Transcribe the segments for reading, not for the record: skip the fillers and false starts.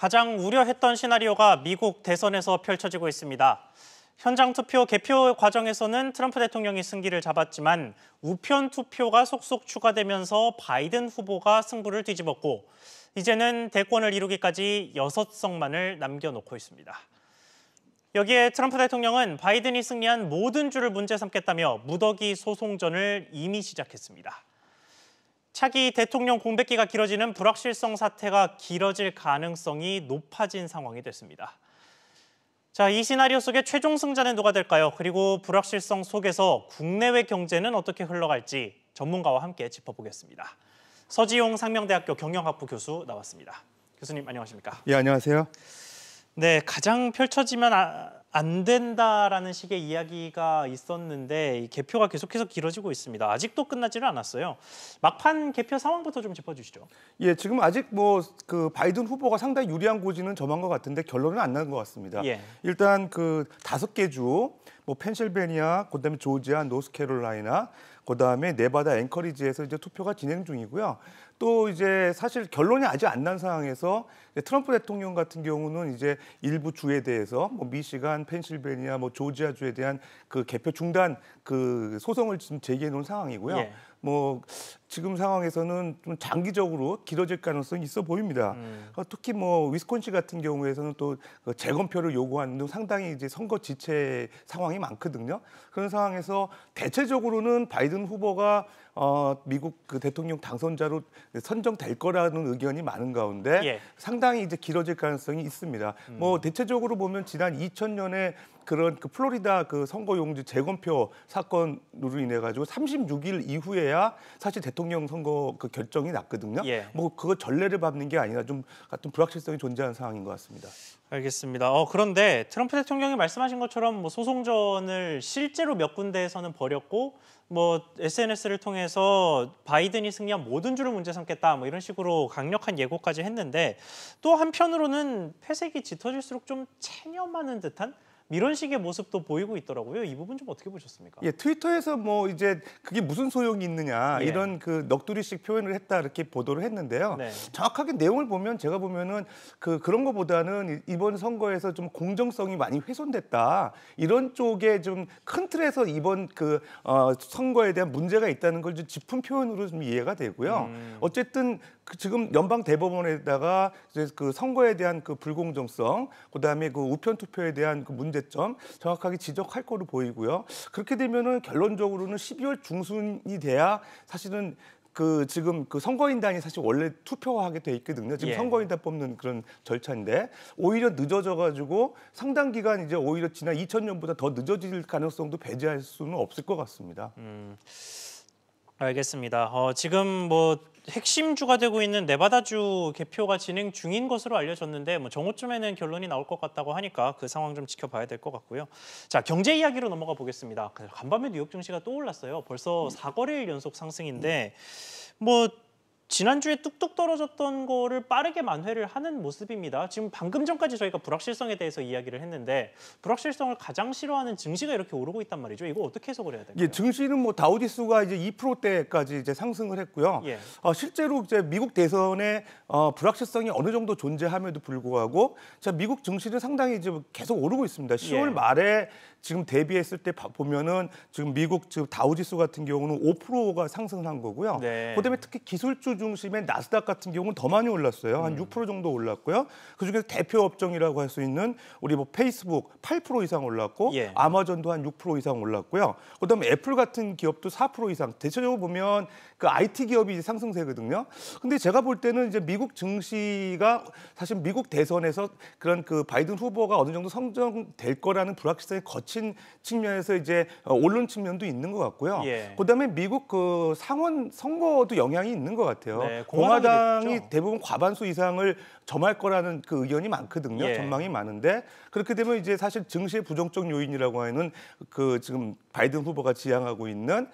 가장 우려했던 시나리오가 미국 대선에서 펼쳐지고 있습니다. 현장 투표 개표 과정에서는 트럼프 대통령이 승기를 잡았지만 우편 투표가 속속 추가되면서 바이든 후보가 승부를 뒤집었고 이제는 대권을 이루기까지 6석만을 남겨놓고 있습니다. 여기에 트럼프 대통령은 바이든이 승리한 모든 주를 문제 삼겠다며 무더기 소송전을 이미 시작했습니다. 차기 대통령 공백기가 길어지는 불확실성 사태가 길어질 가능성이 높아진 상황이 됐습니다. 자, 이 시나리오 속에 최종 승자는 누가 될까요? 그리고 불확실성 속에서 국내외 경제는 어떻게 흘러갈지 전문가와 함께 짚어보겠습니다. 서지용 상명대학교 경영학부 교수 나왔습니다. 교수님 안녕하십니까? 예, 안녕하세요. 네, 가장 펼쳐지면 안 된다라는 식의 이야기가 있었는데 이 개표가 계속해서 길어지고 있습니다. 아직도 끝나지는 않았어요. 막판 개표 상황부터 좀 짚어주시죠. 예, 지금 아직 바이든 후보가 상당히 유리한 고지는 점한 것 같은데 결론은 안 난 것 같습니다. 예. 일단 5개 주, 펜실베니아, 그다음에 조지아, 노스캐롤라이나, 그다음에 네바다, 앵커리지에서 이제 투표가 진행 중이고요. 또 이제 사실 결론이 아직 안 난 상황에서 트럼프 대통령 같은 경우는 이제 일부 주에 대해서 미시간, 펜실베니아, 조지아 주에 대한 개표 중단 소송을 지금 제기해 놓은 상황이고요. 예. 지금 상황에서는 좀 장기적으로 길어질 가능성이 있어 보입니다. 특히 위스콘신 같은 경우에서는 또 재검표를 요구하는 등 상당히 이제 선거 지체 상황이 많거든요. 그런 상황에서 대체적으로는 바이든 후보가 미국 대통령 당선자로 선정될 거라는 의견이 많은 가운데 예. 상당히 이제 길어질 가능성이 있습니다. 대체적으로 보면 지난 2000년에 그런 플로리다 선거용지 재검표 사건으로 인해 가지고 36일 이후에야 사실 대통령 선거 결정이 났거든요. 예. 그거 전례를 밟는 게 아니라 좀 같은 불확실성이 존재하는 상황인 것 같습니다. 알겠습니다. 그런데 트럼프 대통령이 말씀하신 것처럼 소송전을 실제로 몇 군데에서는 벌였고 SNS를 통해서 바이든이 승리한 모든 주를 문제 삼겠다 이런 식으로 강력한 예고까지 했는데 또 한편으로는 패색이 짙어질수록 좀 체념하는 듯한 이런 식의 모습도 보이고 있더라고요. 이 부분 좀 어떻게 보셨습니까? 예, 트위터에서 이제 그게 무슨 소용이 있느냐 예. 이런 넋두리식 표현을 했다 이렇게 보도를 했는데요. 네. 정확하게 내용을 보면 제가 보면은 그런 것보다는 이번 선거에서 좀 공정성이 많이 훼손됐다 이런 쪽에 좀 큰 틀에서 이번 선거에 대한 문제가 있다는 걸 좀 짚은 표현으로 좀 이해가 되고요. 어쨌든 지금 연방 대법원에다가 이제 선거에 대한 불공정성, 그다음에 우편 투표에 대한 문제점 정확하게 지적할 거로 보이고요. 그렇게 되면은 결론적으로는 12월 중순이 돼야 사실은 지금 선거인단이 사실 원래 투표하게 돼 있거든요. 지금 예. 선거인단 뽑는 그런 절차인데 오히려 늦어져가지고 상당 기간 이제 오히려 지난 2000년보다 더 늦어질 가능성도 배제할 수는 없을 것 같습니다. 알겠습니다. 지금 핵심주가 되고 있는 네바다주 개표가 진행 중인 것으로 알려졌는데 정오쯤에는 결론이 나올 것 같다고 하니까 그 상황 좀 지켜봐야 될 것 같고요. 자, 경제 이야기로 넘어가 보겠습니다. 간밤에 뉴욕 증시가 또 올랐어요. 벌써 4거래일 연속 상승인데 지난주에 뚝뚝 떨어졌던 거를 빠르게 만회를 하는 모습입니다. 지금 방금 전까지 저희가 불확실성에 대해서 이야기를 했는데 불확실성을 가장 싫어하는 증시가 이렇게 오르고 있단 말이죠. 이거 어떻게 해석을 해야 될까요? 예, 증시는 다우지수가 이제 2%대까지 이제 상승을 했고요. 예. 실제로 이제 미국 대선에 불확실성이 어느 정도 존재함에도 불구하고 미국 증시는 상당히 이제 계속 오르고 있습니다. 10월 예. 말에 지금 대비했을 때 보면은 지금 미국 다우지수 같은 경우는 5%가 상승한 거고요. 네. 그다음에 특히 기술주 중심의 나스닥 같은 경우는 더 많이 올랐어요. 한 6% 정도 올랐고요. 그중에서 대표 업종이라고 할 수 있는 우리 페이스북 8% 이상 올랐고 예. 아마존도 한 6% 이상 올랐고요. 그다음에 애플 같은 기업도 4% 이상. 대체적으로 보면 IT 기업이 이제 상승세거든요. 근데 제가 볼 때는 이제 미국 증시가 사실 미국 대선에서 그런 바이든 후보가 어느 정도 선정될 거라는 불확실성이 거친 측면에서 이제 오른 측면도 있는 것 같고요. 예. 그다음에 미국 상원 선거도 영향이 있는 것 같아요. 네, 공화당이 대부분 과반수 이상을 점할 거라는 의견이 많거든요. 예. 전망이 많은데 그렇게 되면 이제 사실 증시의 부정적 요인이라고 하는 지금 바이든 후보가 지향하고 있는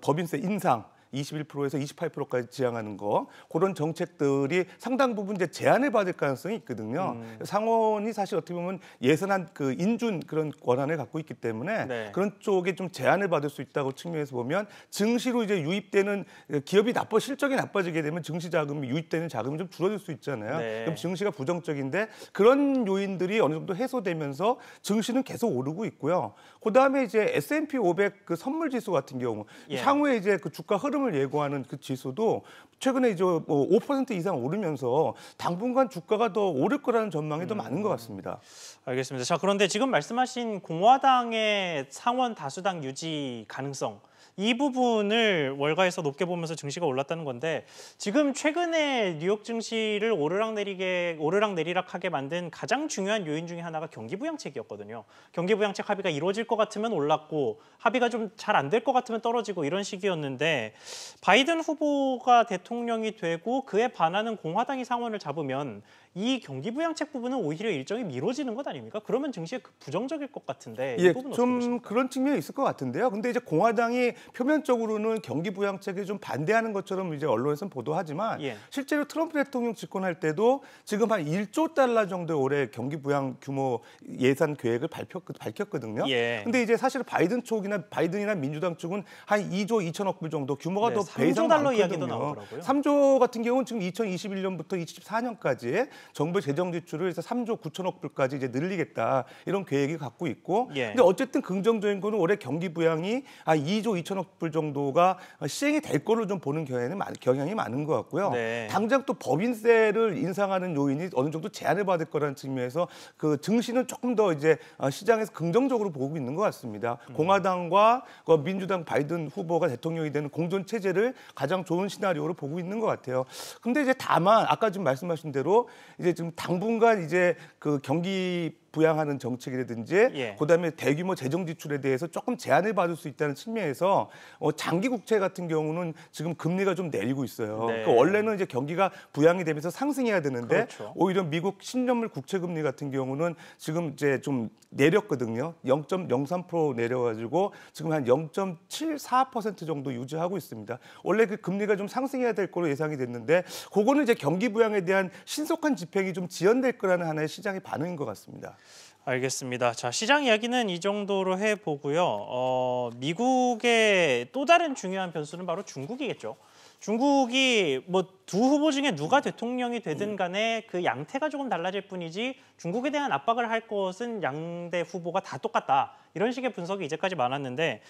법인세 인상 21%에서 28%까지 지향하는 거, 그런 정책들이 상당 부분 이제 제한을 받을 가능성이 있거든요. 상원이 사실 어떻게 보면 예산안 그 인준 그런 권한을 갖고 있기 때문에 네. 그런 쪽에 좀 제한을 받을 수 있다고 측면에서 보면 증시로 이제 유입되는 기업이 실적이 나빠지게 되면 증시 자금이 유입되는 자금이 좀 줄어들 수 있잖아요. 네. 그럼 증시가 부정적인데 그런 요인들이 어느 정도 해소되면서 증시는 계속 오르고 있고요. 그다음에 이제 S&P 500 그 선물 지수 같은 경우 예. 향후에 이제 그 주가 흐름을 예고하는 그 지수도 최근에 이제 뭐 5% 이상 오르면서 당분간 주가가 더 오를 거라는 전망이 더 많은 것 같습니다. 알겠습니다. 자, 그런데 지금 말씀하신 공화당의 상원 다수당 유지 가능성 이 부분을 월가에서 높게 보면서 증시가 올랐다는 건데 지금 최근에 뉴욕 증시를 오르락내리락하게 만든 가장 중요한 요인 중에 하나가 경기부양책이었거든요. 경기부양책 합의가 이루어질 것 같으면 올랐고 합의가 좀 잘 안 될 것 같으면 떨어지고 이런 식이었는데 바이든 후보가 대통령이 되고 그에 반하는 공화당이 상원을 잡으면 이 경기부양책 부분은 오히려 일정이 미뤄지는 것 아닙니까? 그러면 증시에 부정적일 것 같은데 예, 이 부분은 어떻게 보십니까? 좀 그런 측면이 있을 것 같은데요. 근데 이제 공화당이 표면적으로는 경기부양책에 좀 반대하는 것처럼 이제 언론에서는 보도하지만 예. 실제로 트럼프 대통령 집권할 때도 지금 한 1조 달러 정도의 올해 경기부양 규모 예산 계획을 밝혔거든요. 예. 근데 이제 사실 바이든 쪽이나 바이든이나 민주당 쪽은 한 2조 2천억 불 정도 규모가 네, 더 배 이상 많거든요. 3조 달러 이야기도 나오더라고요. 3조 같은 경우는 지금 2021년부터 2024년까지 정부 재정 지출을 3조 9천억 불까지 이제 늘리겠다 이런 계획이 갖고 있고, 예. 근데 어쨌든 긍정적인 거는 올해 경기 부양이 2조 2천억 불 정도가 시행이 될 걸로 좀 보는 경향이 많은 것 같고요. 네. 당장 또 법인세를 인상하는 요인이 어느 정도 제한을 받을 거라는 측면에서 그 증시는 조금 더 이제 시장에서 긍정적으로 보고 있는 것 같습니다. 공화당과 민주당 바이든 후보가 대통령이 되는 공존 체제를 가장 좋은 시나리오로 보고 있는 것 같아요. 근데 이제 다만 아까 지금 말씀하신 대로 이제 지금 당분간 이제 그 경기 부양하는 정책이라든지 예. 그다음에 대규모 재정 지출에 대해서 조금 제한을 받을 수 있다는 측면에서 장기 국채 같은 경우는 지금 금리가 좀 내리고 있어요. 네. 그러니까 원래는 이제 경기가 부양이 되면서 상승해야 되는데 그렇죠. 오히려 미국 10년물 국채 금리 같은 경우는 지금 이제 좀 내렸거든요. 0.03% 내려가지고 지금 한 0.74% 정도 유지하고 있습니다. 원래 그 금리가 좀 상승해야 될 거로 예상이 됐는데 그거는 이제 경기 부양에 대한 신속한 집행이 좀 지연될 거라는 하나의 시장의 반응인 것 같습니다. 알겠습니다. 자, 시장 이야기는 이 정도로 해보고요. 미국의 또 다른 중요한 변수는 바로 중국이겠죠. 중국이 뭐 두 후보 중에 누가 대통령이 되든 간에 그 양태가 조금 달라질 뿐이지 중국에 대한 압박을 할 것은 양대 후보가 다 똑같다. 이런 식의 분석이 이제까지 많았는데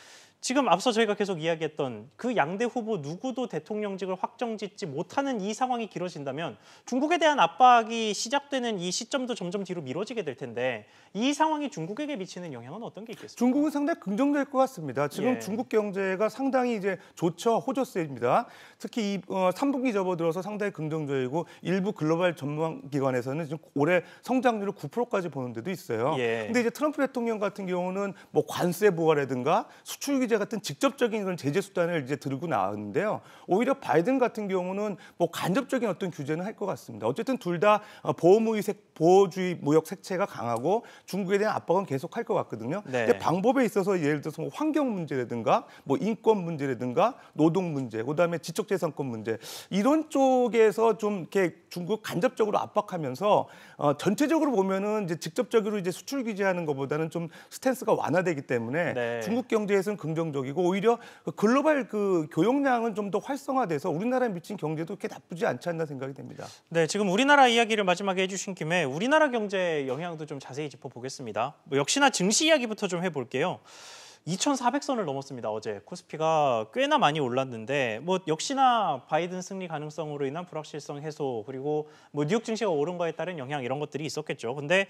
지금 앞서 저희가 계속 이야기했던 그 양대 후보 누구도 대통령직을 확정짓지 못하는 이 상황이 길어진다면 중국에 대한 압박이 시작되는 이 시점도 점점 뒤로 미뤄지게 될 텐데 이 상황이 중국에게 미치는 영향은 어떤 게 있겠습니까? 중국은 상당히 긍정될 것 같습니다. 지금 예. 중국 경제가 상당히 이제 좋죠. 호조세입니다. 특히 3분기 접어들어서 상당히 긍정적이고 일부 글로벌 전망기관에서는 지금 올해 성장률을 9%까지 보는 데도 있어요. 근데 이제 트럼프 대통령 같은 경우는 뭐 관세 부과라든가 수출 규제 같은 직접적인 그런 제재 수단을 이제 들고 나왔는데요. 오히려 바이든 같은 경우는 뭐 간접적인 어떤 규제는 할 것 같습니다. 어쨌든 둘 다 보호주의 무역 색채가 강하고 중국에 대한 압박은 계속할 것 같거든요. 네. 근데 방법에 있어서 예를 들어서 뭐 환경 문제라든가 뭐 인권 문제라든가 노동 문제, 그다음에 지적재산권 문제 이런 쪽에서 좀 이렇게 중국 간접적으로 압박하면서 전체적으로 보면은 이제 직접적으로 이제 수출 규제하는 것보다는 좀 스탠스가 완화되기 때문에 네. 중국 경제에서는 긍정적이고 오히려 글로벌 그 교역량은 좀 더 활성화돼서 우리나라에 미친 경제도 그렇게 나쁘지 않지 않나 생각이 됩니다. 네, 지금 우리나라 이야기를 마지막에 해주신 김에 우리나라 경제 영향도 좀 자세히 짚어보겠습니다. 뭐 역시나 증시 이야기부터 좀 해볼게요. 2,400선을 넘었습니다. 어제 코스피가 꽤나 많이 올랐는데 뭐 역시나 바이든 승리 가능성으로 인한 불확실성 해소 그리고 뭐 뉴욕 증시가 오른 거에 따른 영향 이런 것들이 있었겠죠. 근데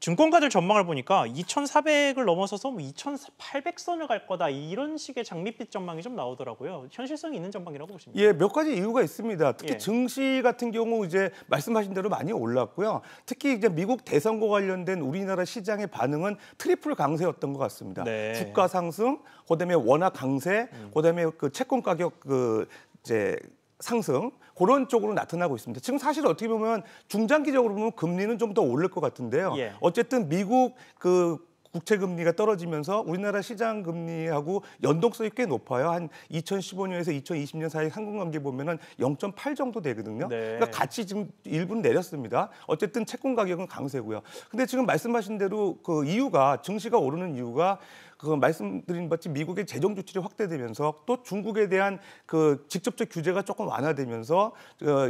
증권가들 전망을 보니까 2,400을 넘어서서 뭐 2,800선을 갈 거다 이런 식의 장밋빛 전망이 좀 나오더라고요. 현실성이 있는 전망이라고 보십니까? 예, 몇 가지 이유가 있습니다. 특히 예. 증시 같은 경우 이제 말씀하신 대로 많이 올랐고요. 특히 이제 미국 대선과 관련된 우리나라 시장의 반응은 트리플 강세였던 것 같습니다. 네. 주가 상승, 그다음에 원화 강세, 그다음에 그 채권 가격 그 이제 상승. 그런 쪽으로 나타나고 있습니다. 지금 사실 어떻게 보면 중장기적으로 보면 금리는 좀 더 오를 것 같은데요. 예. 어쨌든 미국 그 국채 금리가 떨어지면서 우리나라 시장 금리하고 연동성이 꽤 높아요. 한 2015년에서 2020년 사이 한국 관계 보면은 0.8 정도 되거든요. 네. 그러니까 같이 지금 일부는 내렸습니다. 어쨌든 채권 가격은 강세고요. 근데 지금 말씀하신 대로 그 이유가 증시가 오르는 이유가 그 말씀드린 바치 미국의 재정 조치가 확대되면서 또 중국에 대한 그 직접적 규제가 조금 완화되면서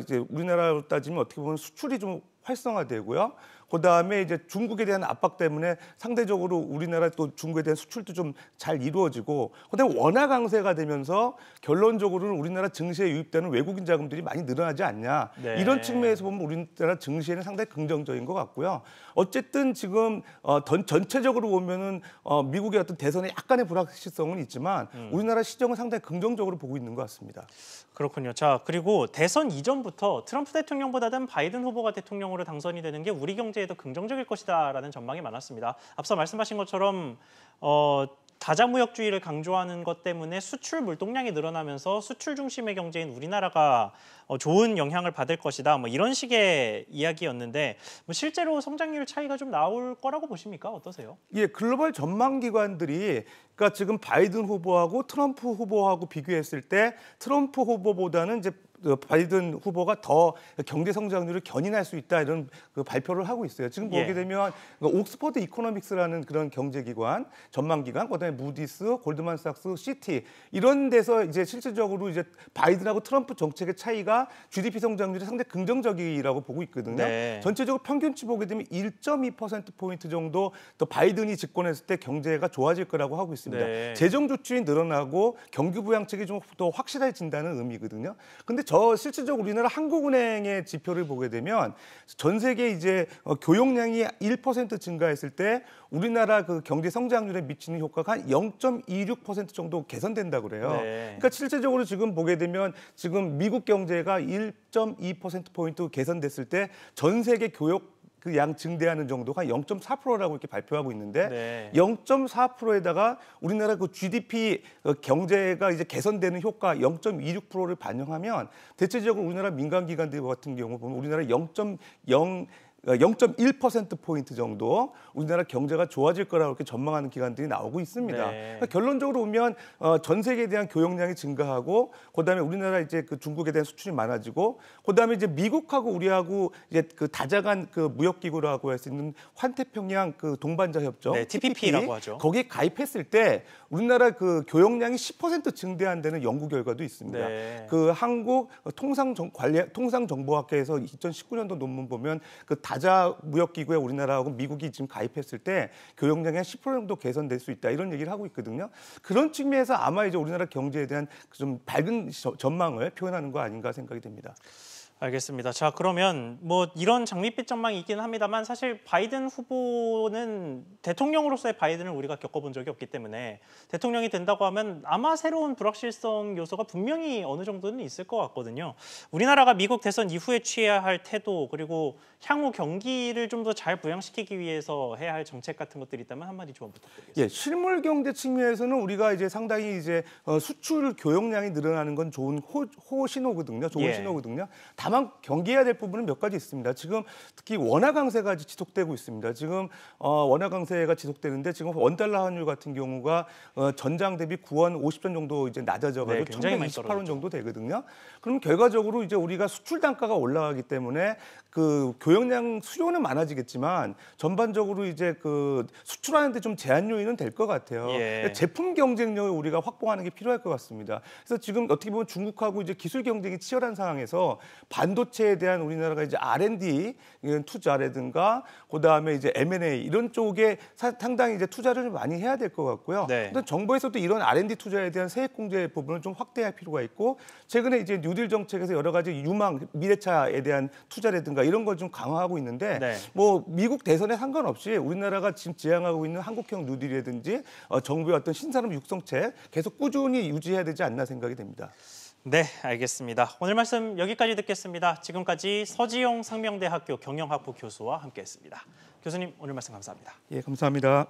이제 우리나라로 따지면 어떻게 보면 수출이 좀 활성화되고요. 그다음에 이제 중국에 대한 압박 때문에 상대적으로 우리나라 또 중국에 대한 수출도 좀 잘 이루어지고 그다음에 원화 강세가 되면서 결론적으로는 우리나라 증시에 유입되는 외국인 자금들이 많이 늘어나지 않냐. 네. 이런 측면에서 보면 우리나라 증시에는 상당히 긍정적인 것 같고요. 어쨌든 지금 전체적으로 보면은 미국의 어떤 대선에 약간의 불확실성은 있지만 우리나라 시정은 상당히 긍정적으로 보고 있는 것 같습니다. 그렇군요. 자, 그리고 대선 이전부터 트럼프 대통령보다는 바이든 후보가 대통령으로 당선이 되는 게 우리 경제 에도 긍정적일 것이다라는 전망이 많았습니다. 앞서 말씀하신 것처럼 다자무역주의를 강조하는 것 때문에 수출 물동량이 늘어나면서 수출 중심의 경제인 우리나라가 좋은 영향을 받을 것이다. 뭐 이런 식의 이야기였는데 뭐 실제로 성장률 차이가 좀 나올 거라고 보십니까? 어떠세요? 예, 글로벌 전망기관들이 그러니까 지금 바이든 후보하고 트럼프 후보하고 비교했을 때 트럼프 후보보다는 이제 바이든 후보가 더 경제 성장률을 견인할 수 있다 이런 그 발표를 하고 있어요. 지금 보게 되면 옥스퍼드 이코노믹스라는 그런 경제기관, 전망기관, 그다음에 무디스, 골드만삭스, 시티 이런 데서 이제 실질적으로 이제 바이든하고 트럼프 정책의 차이가 GDP 성장률이 상당히 긍정적이라고 보고 있거든요. 네. 전체적으로 평균치 보게 되면 1.2%포인트 정도 또 바이든이 집권했을 때 경제가 좋아질 거라고 하고 있습니다. 네. 재정 조치가 늘어나고 경기 부양책이 좀 더 확실해진다는 의미거든요. 근데 실질적으로 우리나라 한국은행의 지표를 보게 되면 전 세계 이제 교역량이 1% 증가했을 때 우리나라 그 경제 성장률에 미치는 효과가 한 0.26% 정도 개선된다고 그래요. 네. 그러니까 실질적으로 지금 보게 되면 지금 미국 경제가 1.2%포인트 개선됐을 때 전 세계 교역 그 양 증대하는 정도가 0.4%라고 이렇게 발표하고 있는데 네. 0.4%에다가 우리나라 그 GDP 경제가 이제 개선되는 효과 0.26%를 반영하면 대체적으로 우리나라 민간기관들 같은 경우 보면 우리나라 0.1%포인트 정도 우리나라 경제가 좋아질 거라고 이렇게 전망하는 기관들이 나오고 있습니다. 네. 그러니까 결론적으로 보면 전 세계에 대한 교역량이 증가하고 그다음에 우리나라 이제 그 중국에 대한 수출이 많아지고 그다음에 이제 미국하고 우리하고 이제 그 다자간 그 무역 기구라고 할 수 있는 환태평양 그 동반자 협정 네, TPP라고 하죠. 거기에 가입했을 때 우리나라 그 교역량이 10% 증대한다는 연구 결과도 있습니다. 네. 그 한국 통상정보학회에서 2019년도 논문 보면 그 다자 무역기구에 우리나라하고 미국이 지금 가입했을 때 교역량이 한 10% 정도 개선될 수 있다 이런 얘기를 하고 있거든요. 그런 측면에서 아마 이제 우리나라 경제에 대한 좀 밝은 전망을 표현하는 거 아닌가 생각이 됩니다. 알겠습니다. 자, 그러면 뭐 이런 장밋빛 전망이 있긴 합니다만 사실 바이든 후보는 대통령으로서의 바이든을 우리가 겪어본 적이 없기 때문에 대통령이 된다고 하면 아마 새로운 불확실성 요소가 분명히 어느 정도는 있을 것 같거든요. 우리나라가 미국 대선 이후에 취해야 할 태도 그리고 향후 경기를 좀 더 잘 부양시키기 위해서 해야 할 정책 같은 것들이 있다면 한마디 좀 부탁드리겠습니다. 예, 실물 경제 측면에서는 우리가 이제 상당히 이제 수출 교역량이 늘어나는 건 좋은 신호거든요. 좋은 신호거든요. 다만 경계해야 될 부분은 몇 가지 있습니다. 지금 특히 원화 강세가 지속되고 있습니다. 지금 원화 강세가 지속되는데 지금 원달러 환율 같은 경우가 전장 대비 9원 50전 정도 이제 낮아져가지고 1,128원 정도 되거든요. 그럼 결과적으로 이제 우리가 수출 단가가 올라가기 때문에 그 교역량 수요는 많아지겠지만 전반적으로 이제 그 수출하는데 좀 제한 요인은 될 것 같아요. 예. 그러니까 제품 경쟁력을 우리가 확보하는 게 필요할 것 같습니다. 그래서 지금 어떻게 보면 중국하고 이제 기술 경쟁이 치열한 상황에서 반도체에 대한 우리나라가 이제 R&D 이런 투자라든가 그다음에 이제 M&A 이런 쪽에 상당히 이제 투자를 많이 해야 될 것 같고요. 네. 근데 정부에서도 이런 R&D 투자에 대한 세액 공제 부분을 좀 확대할 필요가 있고 최근에 이제 뉴딜 정책에서 여러 가지 유망 미래차에 대한 투자라든가 이런 걸 좀 강화하고 있는데 네. 뭐 미국 대선에 상관없이 우리나라가 지금 지향하고 있는 한국형 뉴딜이라든지 정부의 어떤 신산업 육성책 계속 꾸준히 유지해야 되지 않나 생각이 됩니다. 네, 알겠습니다. 오늘 말씀 여기까지 듣겠습니다. 지금까지 서지용 상명대학교 경영학부 교수와 함께했습니다. 교수님, 오늘 말씀 감사합니다. 예, 감사합니다.